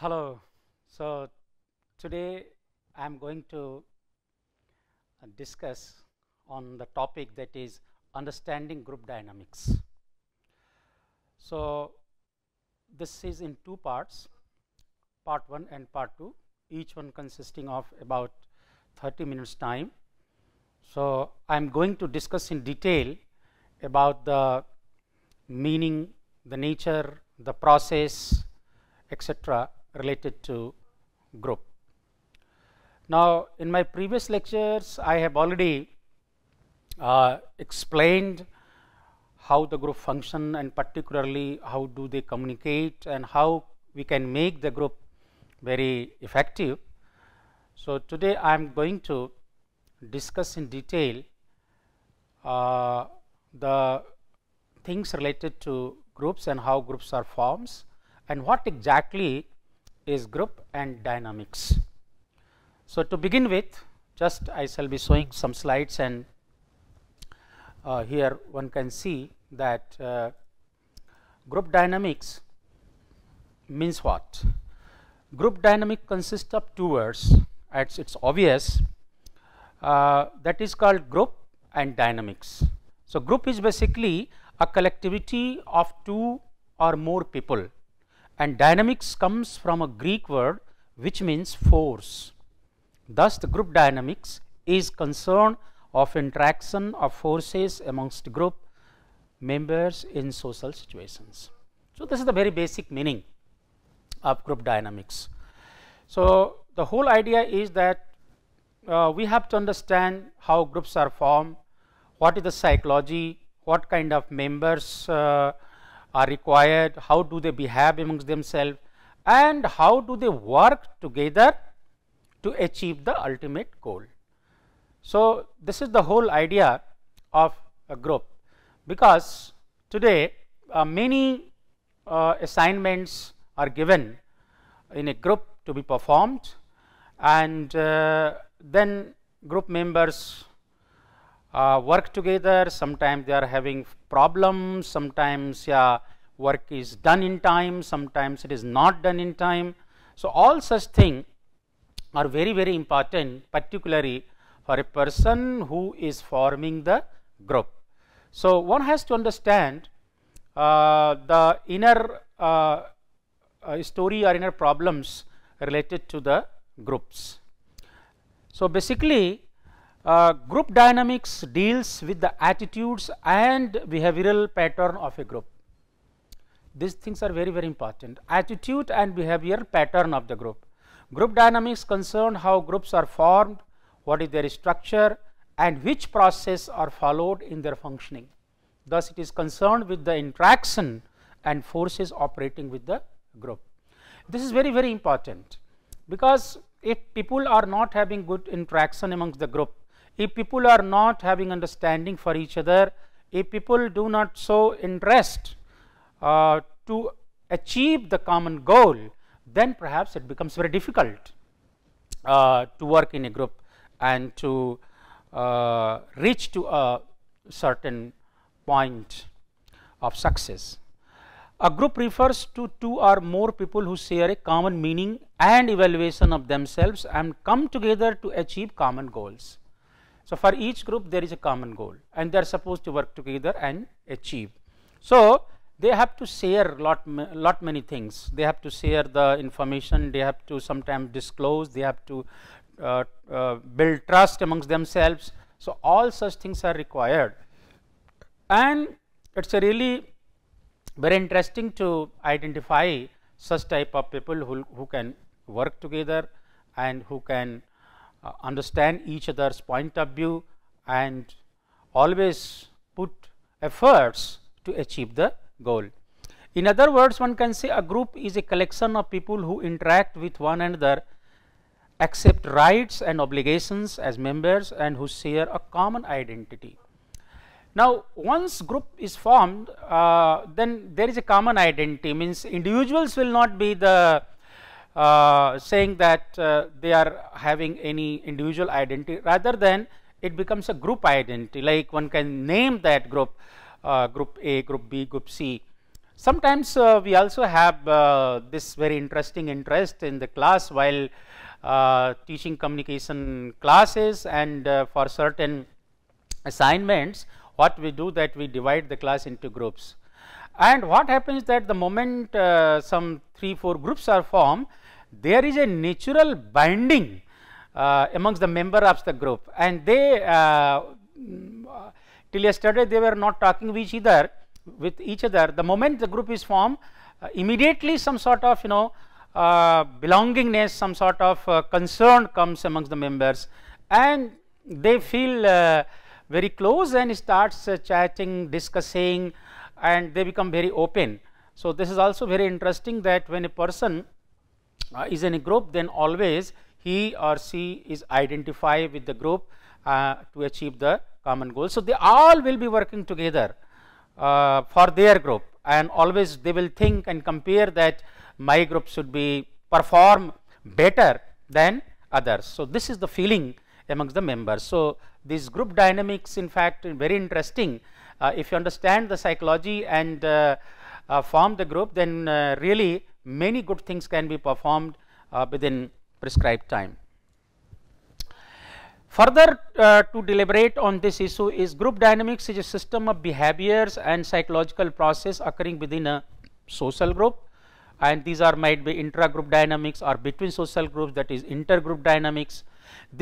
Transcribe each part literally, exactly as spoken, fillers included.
Hello. So today I am going to discuss on the topic that is understanding group dynamics. So this is in two parts, part one and part two, each one consisting of about thirty minutes time. So I am going to discuss in detail about the meaning, the nature, the process, et cetera related to group. Now, in my previous lectures, I have already uh, explained how the group function and particularly how do they communicate and how we can make the group very effective. So today I am going to discuss in detail uh, the things related to groups and how groups are formed and what exactly is group and dynamics. So to begin with, just I shall be showing some slides, and uh, here one can see that uh, group dynamics means what? Group dynamic consists of two words, as it's obvious, uh, that is called group and dynamics. So group is basically a collectivity of two or more people, and dynamics comes from a Greek word which means force. Thus the group dynamics is concern of interaction of forces amongst group members in social situations. So this is the very basic meaning of group dynamics. So the whole idea is that uh, we have to understand how groups are formed, what is the psychology, what kind of members uh, are required, how do they behave amongst themselves, and how do they work together to achieve the ultimate goal. So this is the whole idea of a group, because today uh, many uh, assignments are given in a group to be performed, and uh, then group members Uh, work together. Sometimes they are having problems, sometimes yeah, work is done in time, sometimes it is not done in time. So all such things are very very important, particularly for a person who is forming the group. So one has to understand uh, the inner uh, uh, story or inner problems related to the groups. So basically Uh, group dynamics deals with the attitudes and behavioral pattern of a group. These things are very very important. Attitude and behavioral pattern of the group. Group dynamics concern how groups are formed, what is their structure, and which processes are followed in their functioning. Thus it is concerned with the interaction and forces operating with the group. This is very very important, because if people are not having good interaction amongst the group, if people are not having understanding for each other, if people do not show interest uh, to achieve the common goal, then perhaps it becomes very difficult uh, to work in a group and to uh, reach to a certain point of success. A group refers to two or more people who share a common meaning and evaluation of themselves and come together to achieve common goals. So for each group there is a common goal and they are supposed to work together and achieve. So they have to share lot, lot many things. They have to share the information, they have to sometimes disclose, they have to uh, uh, build trust amongst themselves. So all such things are required, and it's a really very interesting to identify such type of people who, who can work together and who can Uh, understand each other's point of view and always put efforts to achieve the goal. In other words, one can say a group is a collection of people who interact with one another, accept rights and obligations as members, and who share a common identity. Now, once group is formed, uh, then there is a common identity, means individuals will not be the uh, saying that uh, they are having any individual identity, rather than it becomes a group identity, like one can name that group, uh, group A, group B, group C. Sometimes uh, we also have uh, this very interesting interest in the class while uh, teaching communication classes, and uh, for certain assignments, what we do that we divide the class into groups. And what happens that the moment uh, some three, four groups are formed, there is a natural binding Uh, amongst the members of the group, and they uh, till yesterday they were not talking with each other with each other the moment the group is formed, uh, immediately some sort of you know uh, belongingness, some sort of uh, concern comes amongst the members, and they feel uh, very close and starts uh, chatting, discussing, and they become very open. So this is also very interesting that when a person uh, is in a group, then always he or she is identified with the group uh, to achieve the common goal. So they all will be working together uh, for their group, and always they will think and compare that my group should be perform better than others. So this is the feeling amongst the members. So these group dynamics, in fact, is very interesting. Uh, if you understand the psychology and uh, uh, form the group, then uh, really many good things can be performed uh, within prescribed time. Further uh, to deliberate on this issue is group dynamics is a system of behaviors and psychological process occurring within a social group, and these are might be intra-group dynamics or between social groups, that is intergroup dynamics.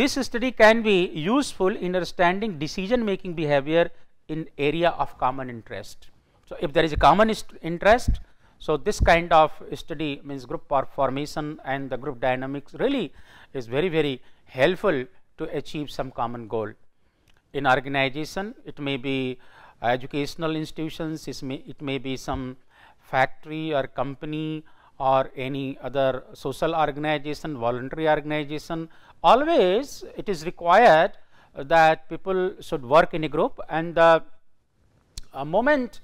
This study can be useful in understanding decision-making behavior in area of common interest. So if there is a common interest, so this kind of study, means group formation and the group dynamics, really is very very helpful to achieve some common goal. In organization, it may be educational institutions, it may, it may be some factory or company or any other social organization, voluntary organization. Always it is required that people should work in a group, and the uh, moment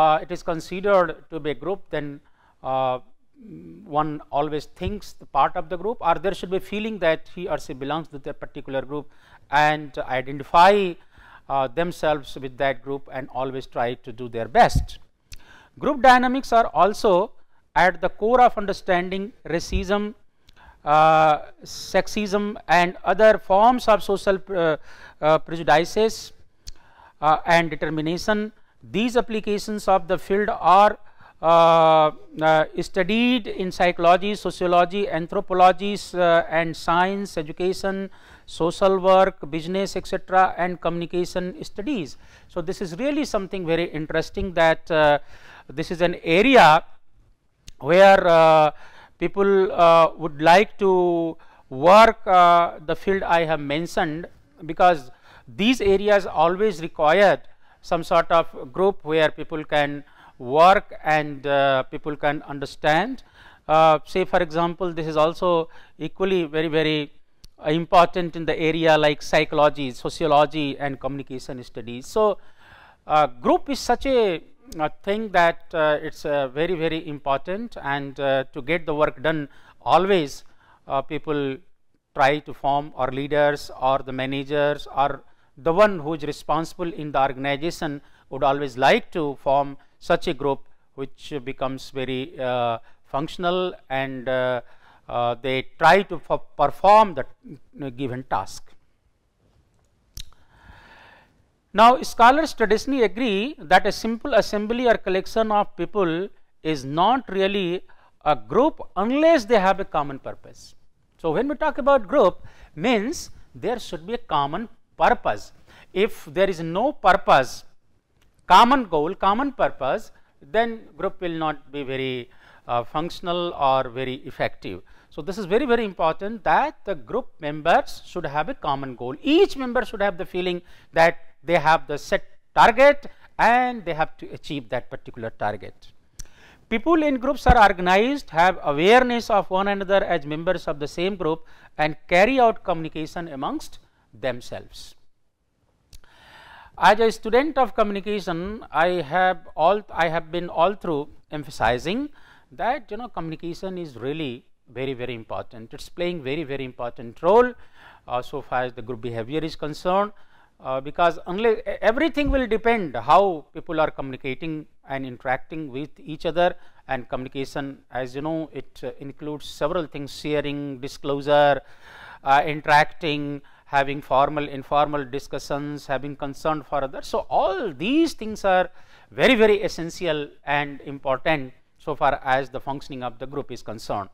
Uh, it is considered to be a group, then uh, one always thinks the part of the group, or there should be feeling that he or she belongs to that particular group, and identify uh, themselves with that group, and always try to do their best. Group dynamics are also at the core of understanding racism, uh, sexism, and other forms of social uh, uh, prejudices uh, and determination. These applications of the field are uh, uh, studied in psychology, sociology, anthropology, uh, and science, education, social work, business, et cetera, and communication studies. So this is really something very interesting, that uh, this is an area where uh, people uh, would like to work uh, the field I have mentioned, because these areas always required some sort of group where people can work and uh, people can understand. Uh, say for example, this is also equally very very uh, important in the area like psychology, sociology, and communication studies. So uh, group is such a, a thing that uh, it's uh, very very important, and uh, to get the work done always uh, people try to form or leaders or the managers or the one who is responsible in the organization would always like to form such a group which becomes very uh, functional, and uh, uh, they try to perform the given task. Now scholars traditionally agree that a simple assembly or collection of people is not really a group unless they have a common purpose. So when we talk about group, means there should be a common purpose. If there is no purpose, common goal, common purpose, then group will not be very uh, functional or very effective. So this is very very important that the group members should have a common goal. Each member should have the feeling that they have the set target and they have to achieve that particular target. People in groups are organized, have awareness of one another as members of the same group, and carry out communication amongst themselves. As a student of communication, I have all I have been all through emphasizing that you know communication is really very very important. It's playing very very important role uh, so far as the group behavior is concerned, uh, because unless everything will depend how people are communicating and interacting with each other. And communication, as you know, it uh, includes several things: sharing, disclosure, uh, interacting, having formal informal discussions, having concern for others. So all these things are very very essential and important so far as the functioning of the group is concerned.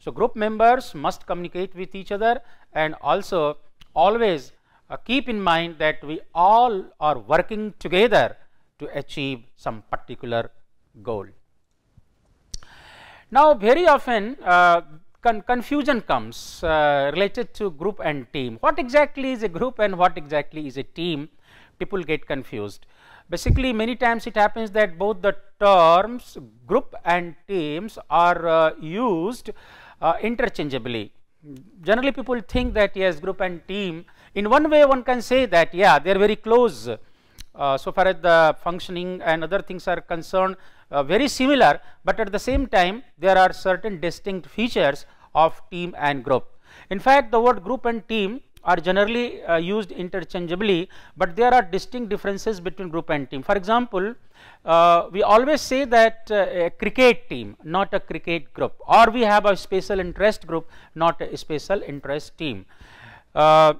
So group members must communicate with each other, and also always uh, keep in mind that we all are working together to achieve some particular goal. Now very often uh, con confusion comes uh, related to group and team. What exactly is a group and what exactly is a team? People get confused. Basically, many times it happens that both the terms group and teams are uh, used Uh, interchangeably. Generally people think that yes, group and team, in one way one can say that yeah, they are very close uh, so far as the functioning and other things are concerned, uh, very similar, but at the same time there are certain distinct features of team and group. In fact, the word group and team are generally uh, used interchangeably, but there are distinct differences between group and team. For example, uh, we always say that uh, a cricket team, not a cricket group, or we have a special interest group, not a special interest team. Uh,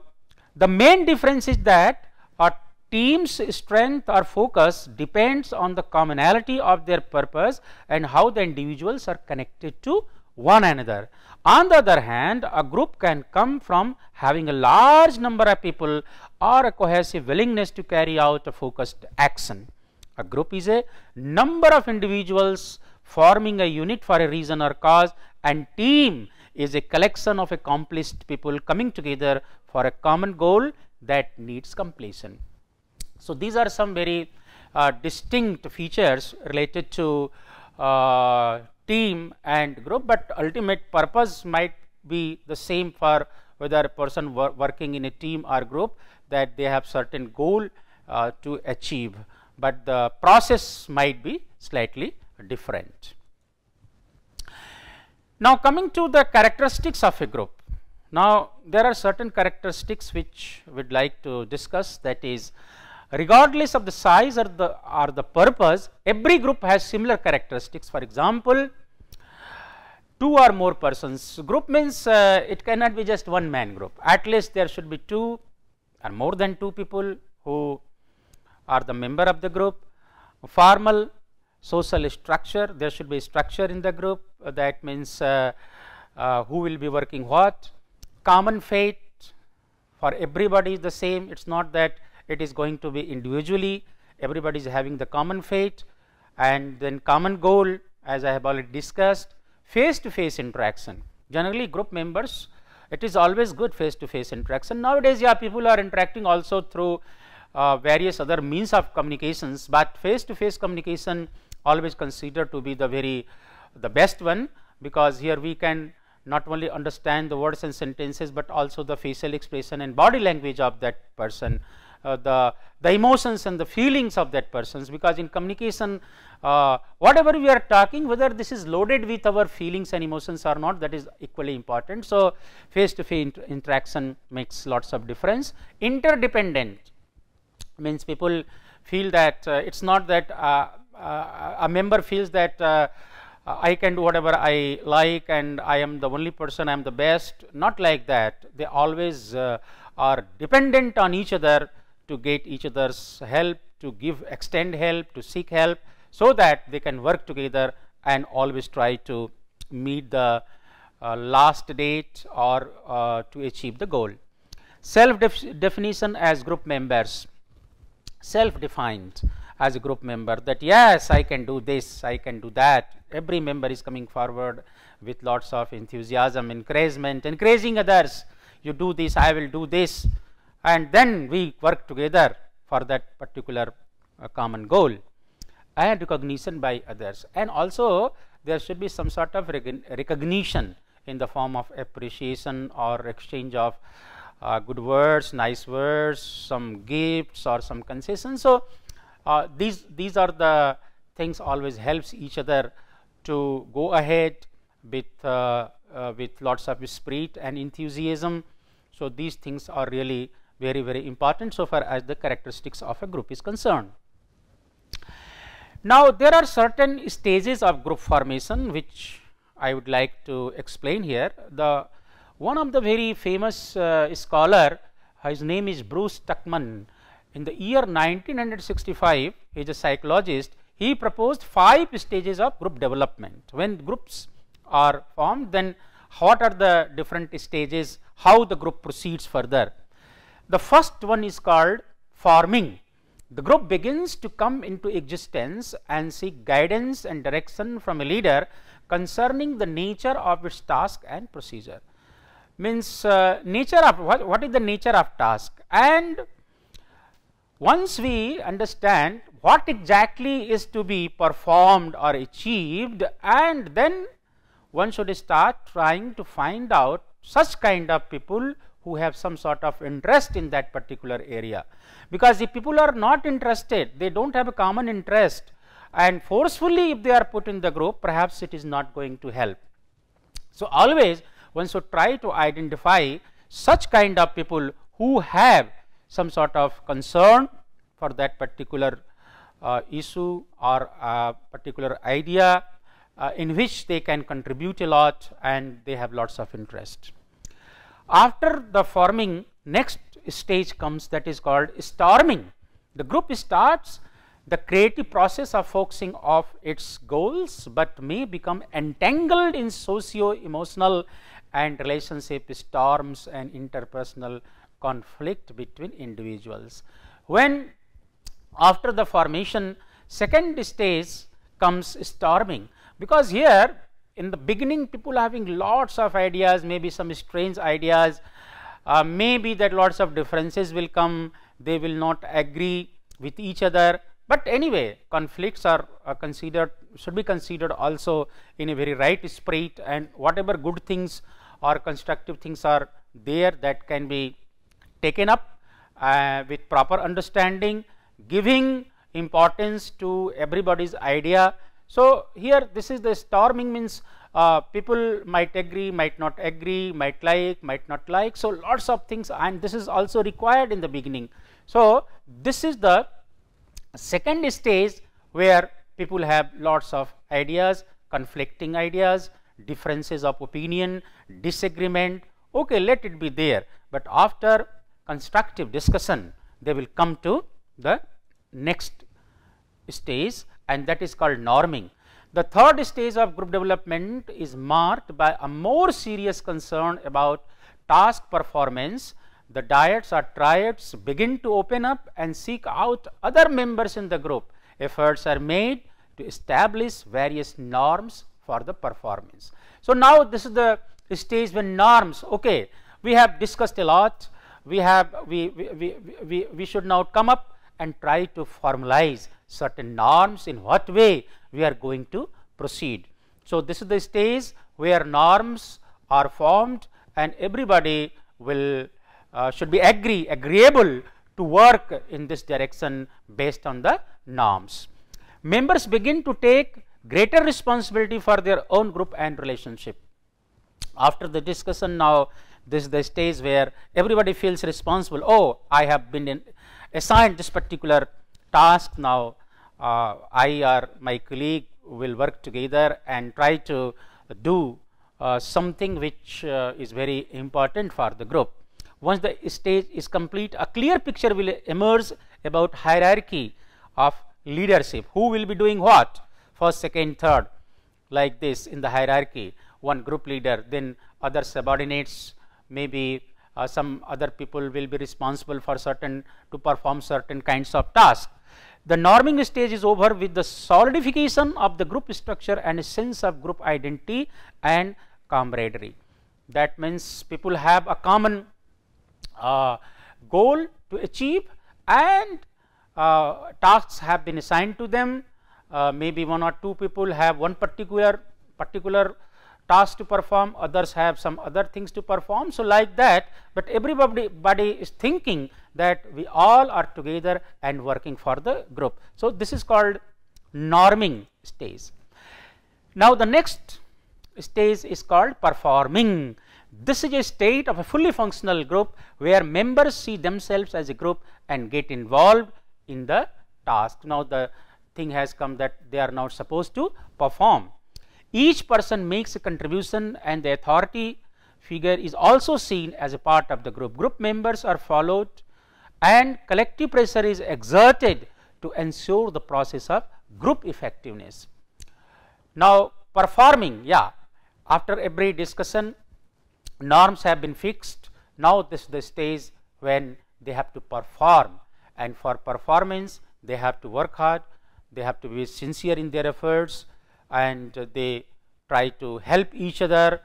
the main difference is that our team's strength or focus depends on the commonality of their purpose and how the individuals are connected to one another. On the other hand, a group can come from having a large number of people or a cohesive willingness to carry out a focused action. A group is a number of individuals forming a unit for a reason or cause, and team is a collection of accomplished people coming together for a common goal that needs completion. So these are some very uh, distinct features related to uh, team and group, but ultimate purpose might be the same for whether a person wor working in a team or group, that they have certain goal uh, to achieve, but the process might be slightly different. Now coming to the characteristics of a group. Now there are certain characteristics which we would like to discuss, that is, regardless of the size or the, or the purpose, every group has similar characteristics. For example, two or more persons. Group means uh, it cannot be just one man group. At least there should be two or more than two people who are the member of the group. Formal social structure, there should be structure in the group. Uh, that means uh, uh, who will be working what. Common fate for everybody is the same. It's not that it is going to be individually, everybody is having the common fate. And then common goal, as I have already discussed. Face to face interaction, generally group members, it is always good face to face interaction. Nowadays, yeah, people are interacting also through uh, various other means of communications, but face to face communication always considered to be the very the best one, because here we can not only understand the words and sentences, but also the facial expression and body language of that person. Uh, the, the emotions and the feelings of that persons, because in communication uh, whatever we are talking, whether this is loaded with our feelings and emotions or not, that is equally important. So face to face inter interaction makes lots of difference. Interdependent means people feel that uh, it's not that uh, uh, a member feels that uh, I can do whatever I like and I am the only person, I am the best. Not like that. They always uh, are dependent on each other to get each other's help, to give, extend help, to seek help, so that they can work together and always try to meet the uh, last date or uh, to achieve the goal. Self-definition as group members, self-defined. as a group member that yes, I can do this, I can do that. Every member is coming forward with lots of enthusiasm, encouragement, encouraging others. You do this, I will do this, and then we work together for that particular uh, common goal. And recognition by others, and also there should be some sort of recognition in the form of appreciation or exchange of uh, good words, nice words, some gifts or some concessions. So uh, these these are the things always helps each other to go ahead with uh, uh, with lots of spirit and enthusiasm. So these things are really very very important so far as the characteristics of a group is concerned. Now there are certain stages of group formation which I would like to explain here. The one of the very famous uh, scholar, his name is Bruce Tuckman. In the year nineteen sixty-five, he is a psychologist. He proposed five stages of group development. When groups are formed, then what are the different stages, how the group proceeds further. The first one is called forming. The group begins to come into existence and seek guidance and direction from a leader concerning the nature of its task and procedure. Means uh, nature of what, what is the nature of task, and once we understand what exactly is to be performed or achieved, and then one should start trying to find out such kind of people who have some sort of interest in that particular area, because if people are not interested, they don't have a common interest, and forcefully if they are put in the group, perhaps it is not going to help. So always one should try to identify such kind of people who have some sort of concern for that particular uh, issue or uh, particular idea uh, in which they can contribute a lot and they have lots of interest. After the forming, next stage comes, that is called storming. The group starts the creative process of focusing of its goals, but may become entangled in socio-emotional and relationship storms and interpersonal conflict between individuals. When after the formation, second stage comes storming, because here in the beginning people having lots of ideas, maybe some strange ideas, uh, maybe that lots of differences will come, they will not agree with each other, but anyway conflicts are uh, considered, should be considered also in a very right spirit, and whatever good things or constructive things are there that can be taken up uh, with proper understanding, giving importance to everybody's idea. So here this is the storming, means uh, people might agree, might not agree, might like, might not like, so lots of things, and this is also required in the beginning. So this is the second stage where people have lots of ideas, conflicting ideas, differences of opinion, disagreement. Okay, let it be there, but after constructive discussion they will come to the next stage, and that is called norming. The third stage of group development is marked by a more serious concern about task performance. The diets or triads begin to open up and seek out other members in the group. Efforts are made to establish various norms for the performance. So now this is the stage when norms, okay, we have discussed a lot, we have we we we, we, we should now come up and try to formalize certain norms, in what way we are going to proceed. So this is the stage where norms are formed, and everybody will uh, should be agree agreeable to work in this direction based on the norms. Members begin to take greater responsibility for their own group and relationship. After the discussion, now this is the stage where everybody feels responsible. Oh, I have been in assigned this particular task, now uh, I or my colleague will work together and try to do uh, something which uh, is very important for the group. Once the stage is complete, a clear picture will emerge about hierarchy of leadership, who will be doing what, first, second, third, like this in the hierarchy, one group leader, then other subordinates, maybe Uh, some other people will be responsible for certain, to perform certain kinds of tasks. The norming stage is over with the solidification of the group structure and a sense of group identity and camaraderie. That means people have a common uh, goal to achieve, and uh, tasks have been assigned to them. Uh, maybe one or two people have one particular particular task to perform, others have some other things to perform, so like that, but everybody body is thinking that we all are together and working for the group. So this is called norming stage. Now the next stage is called performing. This is a state of a fully functional group where members see themselves as a group and get involved in the task. Now the thing has come that they are now supposed to perform. Each person makes a contribution and the authority figure is also seen as a part of the group. Group members are followed and collective pressure is exerted to ensure the process of group effectiveness. Now performing, yeah, after every discussion norms have been fixed. Now this is the stage when they have to perform, and for performance they have to work hard, they have to be sincere in their efforts, and uh, they try to help each other,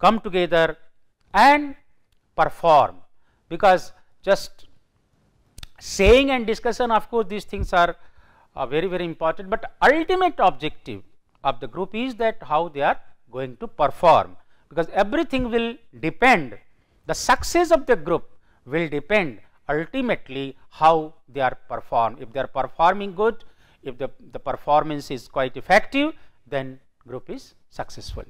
come together and perform, because just saying and discussion, of course these things are uh, very very important, but ultimate objective of the group is that how they are going to perform, because everything will depend, the success of the group will depend ultimately how they are performed. If they are performing good, if the, the performance is quite effective, then group is successful.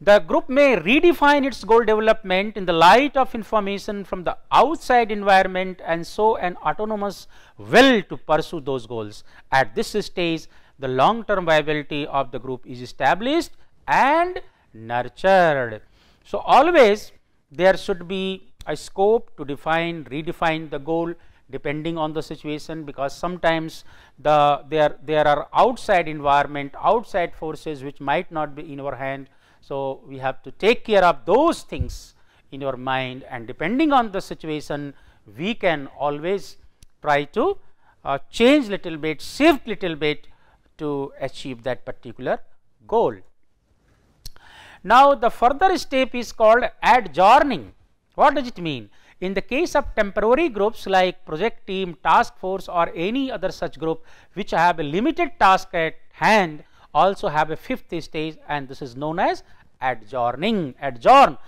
The group may redefine its goal development in the light of information from the outside environment and so an autonomous will to pursue those goals. At this stage, the long-term viability of the group is established and nurtured. So always there should be a scope to define, redefine the goal depending on the situation, because sometimes the there there are outside environment, outside forces which might not be in our hand. So we have to take care of those things in our mind, and depending on the situation we can always try to uh, change little bit, shift little bit to achieve that particular goal. Now the further step is called adjourning. What does it mean? In the case of temporary groups like project team, task force or any other such group which have a limited task at hand also have a fifth stage, and this is known as adjourning. Adjourn,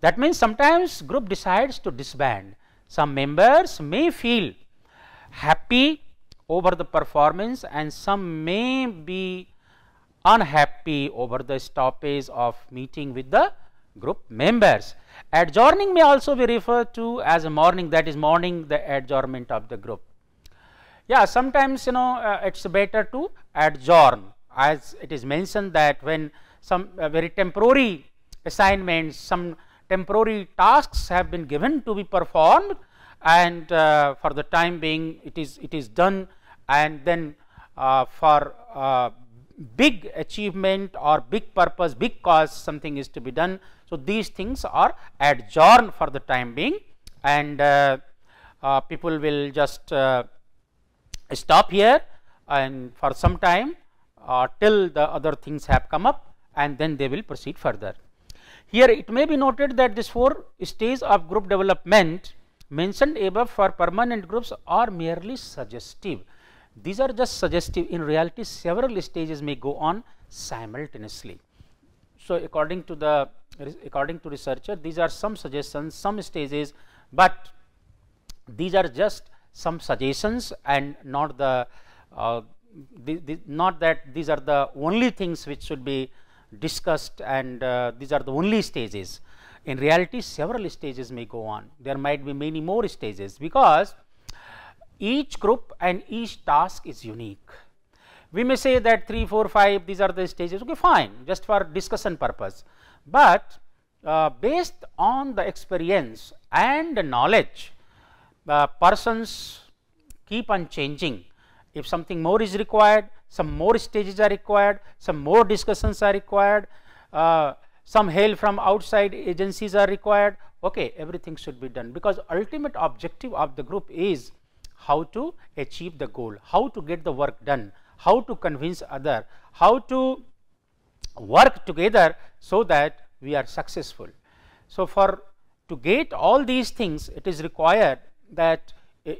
that means sometimes group decides to disband. Some members may feel happy over the performance and some may be unhappy over the stoppage of meeting with the group members. Adjourning may also be referred to as a mourning, that is mourning the adjournment of the group. Yeah, sometimes you know uh, it's better to adjourn, as it is mentioned that when some uh, very temporary assignments, some temporary tasks have been given to be performed, and uh, for the time being it is it is done, and then uh, for uh, big achievement or big purpose, big cause, something is to be done. So these things are adjourned for the time being, and uh, uh, people will just uh, stop here and for some time uh, till the other things have come up, and then they will proceed further. Here it may be noted that this four stages of group development mentioned above for permanent groups are merely suggestive. These are just suggestive. In reality, several stages may go on simultaneously. So according to the according to researcher, these are some suggestions, some stages, but these are just some suggestions and not the, uh, the, the not that these are the only things which should be discussed, and uh, these are the only stages. In reality, several stages may go on. There might be many more stages, because each group and each task is unique. We may say that three, four, five, these are the stages, okay fine, just for discussion purpose, but uh, based on the experience and the knowledge, uh, persons keep on changing. If something more is required, some more stages are required, some more discussions are required, uh, some help from outside agencies are required. Okay, everything should be done, because ultimate objective of the group is how to achieve the goal, how to get the work done, how to convince other, how to work together so that we are successful. So for to get all these things, it is required that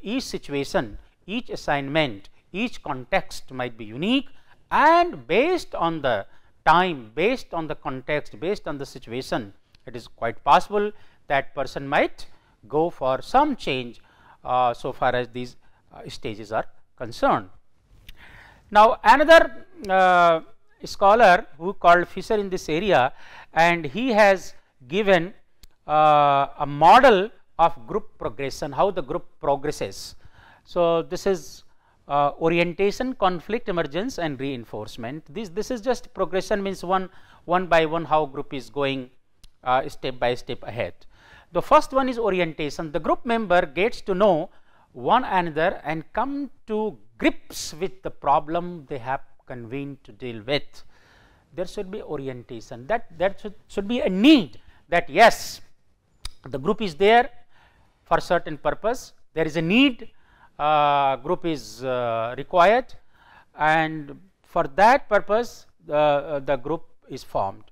each situation, each assignment, each context might be unique, and based on the time, based on the context, based on the situation, it is quite possible that person might go for some change uh, so far as these uh, stages are concerned. Now another uh, scholar who called Fisher in this area, and he has given uh, a model of group progression, how the group progresses. So this is Uh, orientation, conflict, emergence and reinforcement. This this is just progression, means one one by one how group is going uh, step by step ahead. The first one is orientation. The group member gets to know one another and come to grips with the problem they have convened to deal with. There should be orientation, that that should, should be a need, that yes, the group is there for certain purpose, there is a need, Uh, group is uh, required, and for that purpose the, uh, the group is formed.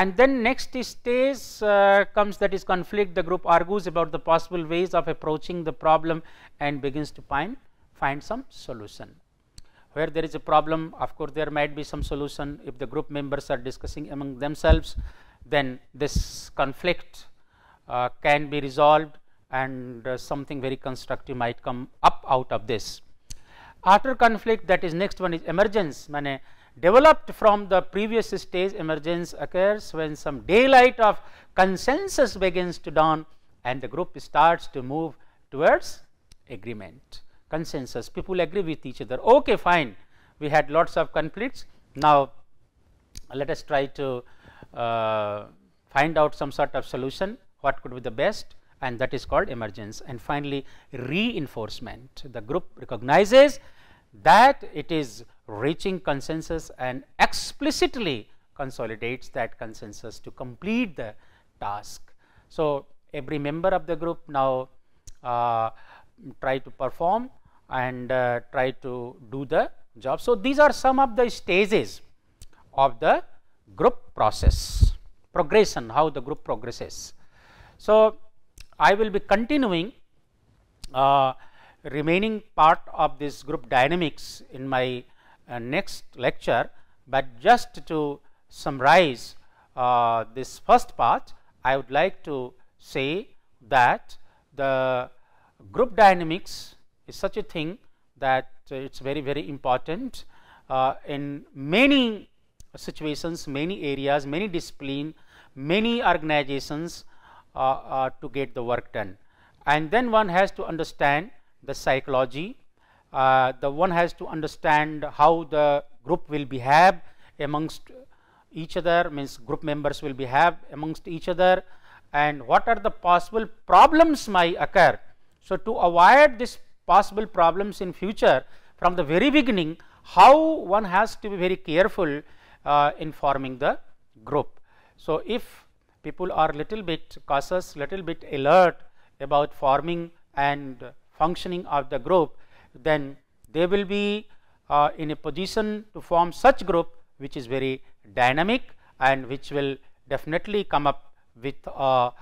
And then next stage uh, comes, that is conflict. The group argues about the possible ways of approaching the problem and begins to find find some solution. Where there is a problem, of course there might be some solution. If the group members are discussing among themselves, then this conflict uh, can be resolved, and uh, something very constructive might come up out of this. After conflict, that is next one is emergence. Mane, developed from the previous stage, emergence occurs when some daylight of consensus begins to dawn and the group starts to move towards agreement. Consensus, people agree with each other, okay fine, we had lots of conflicts, now let us try to uh, find out some sort of solution, what could be the best, and that is called emergence. And finally reinforcement, the group recognizes that it is reaching consensus and explicitly consolidates that consensus to complete the task. So every member of the group now uh, try to perform and uh, try to do the job. So these are some of the stages of the group process progression, how the group progresses. So I will be continuing uh, remaining part of this group dynamics in my uh, next lecture, but just to summarize uh, this first part, I would like to say that the group dynamics is such a thing that uh, it's very very important uh, in many situations, many areas, many discipline, many organizations, Uh, uh, to get the work done. And then one has to understand the psychology, uh, the one has to understand how the group will behave amongst each other, means group members will behave amongst each other, and what are the possible problems might occur. So to avoid this possible problems in future, from the very beginning, how one has to be very careful uh, in forming the group. So if people are little bit cautious, little bit alert about forming and functioning of the group, then they will be uh, in a position to form such group which is very dynamic and which will definitely come up with a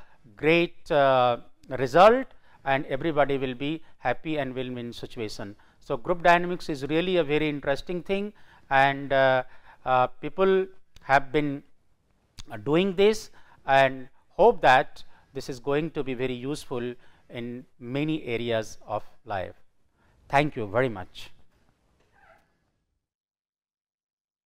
great uh, result, and everybody will be happy and will win situation. So group dynamics is really a very interesting thing, and uh, uh, people have been uh, doing this, and hope that this is going to be very useful in many areas of life. Thank you very much.